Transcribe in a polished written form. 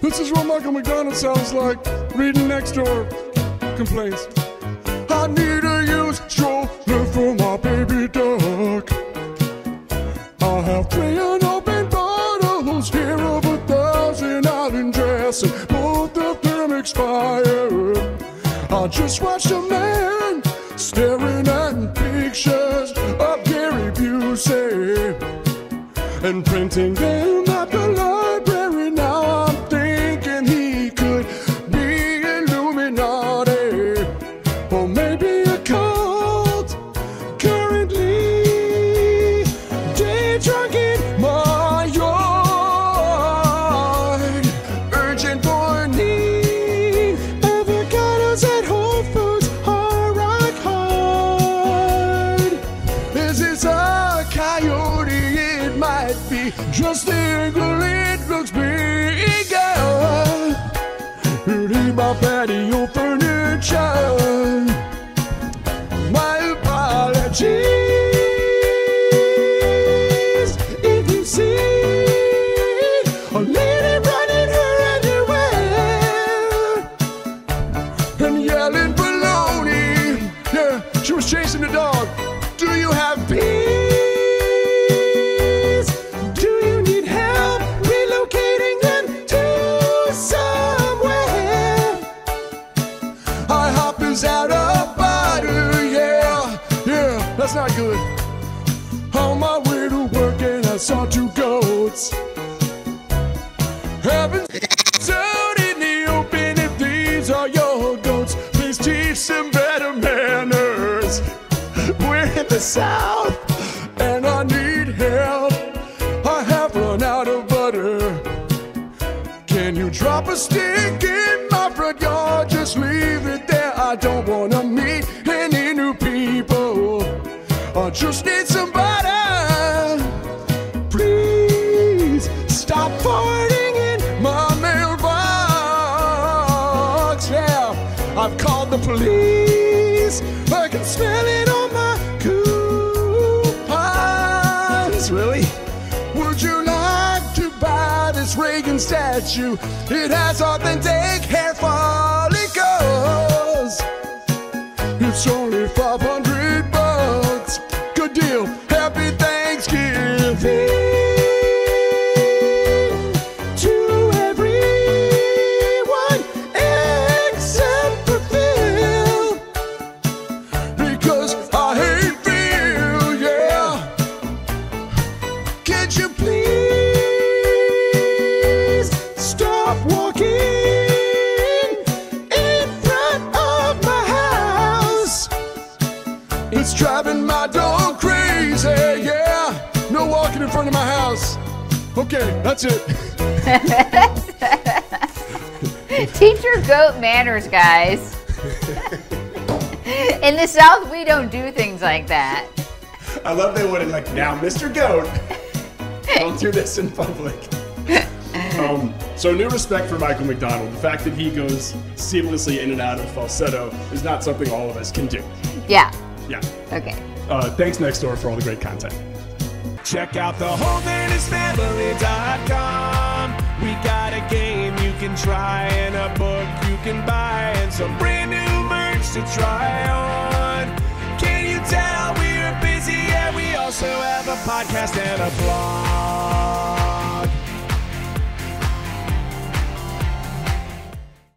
This is what Michael McDonald sounds like reading Nextdoor complaints. I need a used stroller for my baby duck. I have 3 unopened bottles here of a 1,000 island dress, and both of them expired. I just watched a man staring at pictures of Gary Busey and printing them at the library. Now I'm thinking he could be Illuminati, or maybe a cult currently day drunk in my yard, urgent for need. Avocados at Whole Foods are rock hard. Is this a coyote? It might be just the angle it looks bigger. Leave my patio furniture. My apologies if you see a lady running her underwear and yelling baloney. Yeah, she was chasing the dog. Do you have pee? Out of butter, yeah, that's not good. On my way to work and I saw 2 goats having sex out in the open. If these are your goats, please teach them better manners. We're in the South and I need help. I have run out of butter. Can you drop a stick in my front yard? Just leave it there. I don't want to meet any new people. I just need somebody. Please stop farting in my mailbox. Yeah, I've called the police. I can smell it on my coupons. Really? Would you like to buy this Reagan statue? It has authentic hair follicles. It's only $500. Good deal. Happy Thanksgiving to everyone except for Phil, because I hate Phil. Yeah, could you please stop walking? It's driving my dog crazy, yeah. No walking in front of my house. Okay, that's it. Teach your goat manners, guys. In the South, we don't do things like that. I love they wouldn't, like, now, Mr. Goat, don't do this in public. So new respect for Michael McDonald. The fact that he goes seamlessly in and out of falsetto is not something all of us can do. Yeah. Yeah. Okay. Thanks, Nextdoor, for all the great content. Check out the wholethinghisfamily.com. We got a game you can try and a book you can buy and some brand new merch to try on. Can you tell we are busy? Yeah, we also have a podcast and a blog.